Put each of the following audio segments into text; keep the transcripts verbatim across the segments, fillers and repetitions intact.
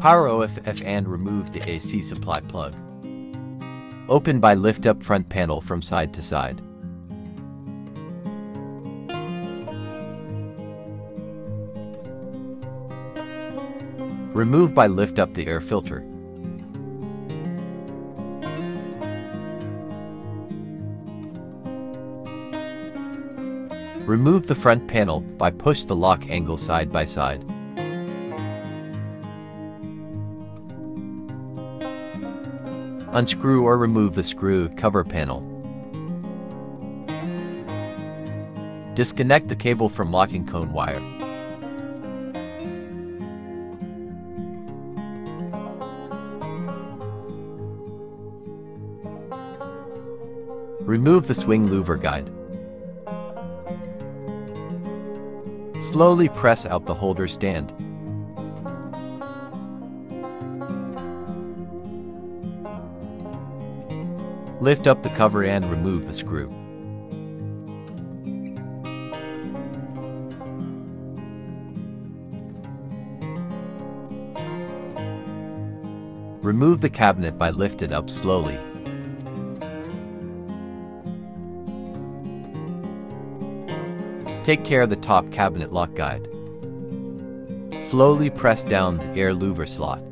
PowerOFF and remove the A C supply plug. Open by lift up front panel from side to side. Remove by lift up the air filter. Remove the front panel by push the lock angle side by side. Unscrew or remove the screw cover panel. Disconnect the cable from locking cone wire. Remove the swing louver guide. Slowly press out the holder stand. Lift up the cover and remove the screw. Remove the cabinet by lifting up slowly. Take care of the top cabinet lock guide. Slowly press down the air louver slot.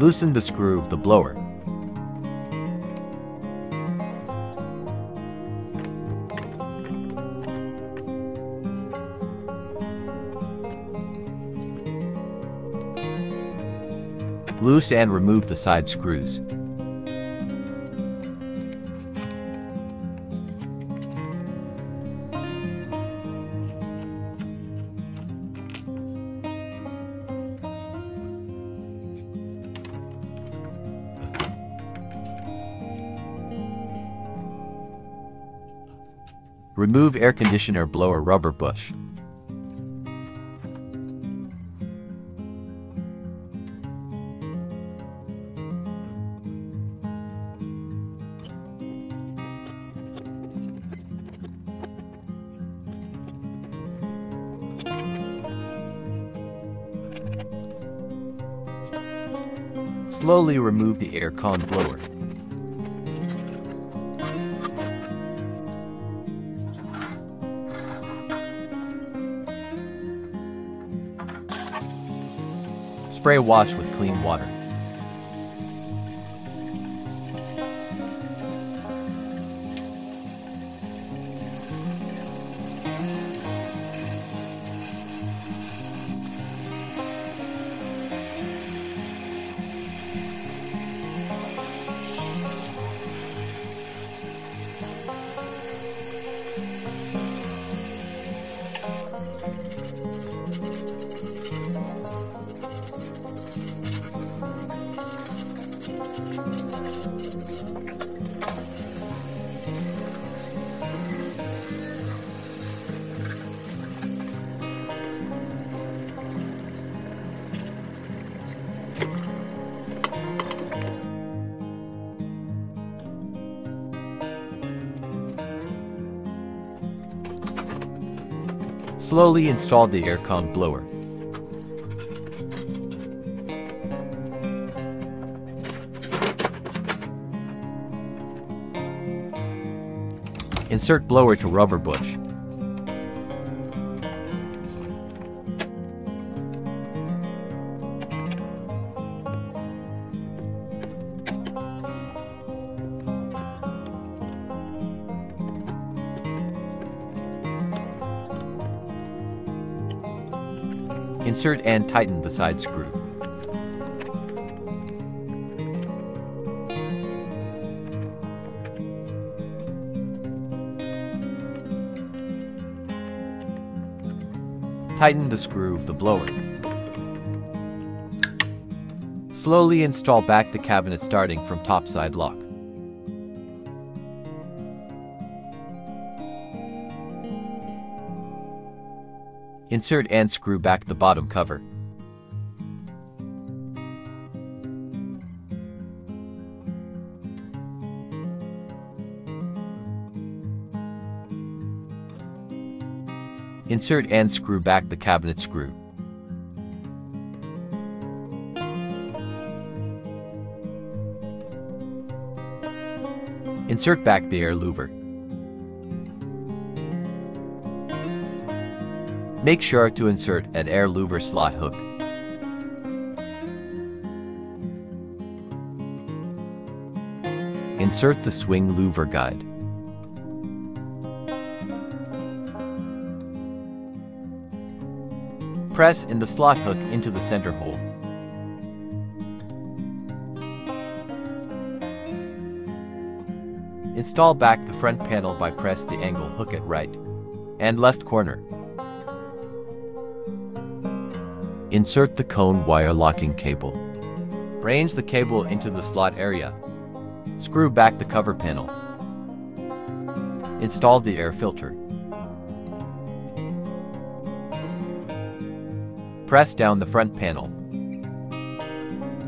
Loosen the screw of the blower. Loose and remove the side screws. Remove air conditioner blower rubber bush. Slowly remove the air con blower. Spray wash with clean water. Slowly install the aircon blower. Insert blower to rubber bush. Insert and tighten the side screw. Tighten the screw of the blower. Slowly install back the cabinet starting from top side lock. Insert and screw back the bottom cover. Insert and screw back the cabinet screw. Insert back the air louver. Make sure to insert an air louver slot hook. Insert the swing louver guide. Press in the slot hook into the center hole. Install back the front panel by press the angle hook at right and left corner. Insert the cone wire locking cable. Range the cable into the slot area. Screw back the cover panel. Install the air filter. Press down the front panel.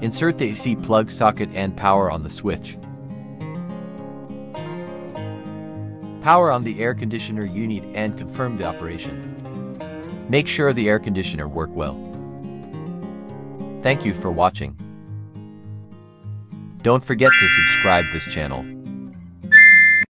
Insert the A C plug socket and power on the switch. Power on the air conditioner you need and confirm the operation. Make sure the air conditioner works well. Thank you for watching. Don't forget to subscribe this channel.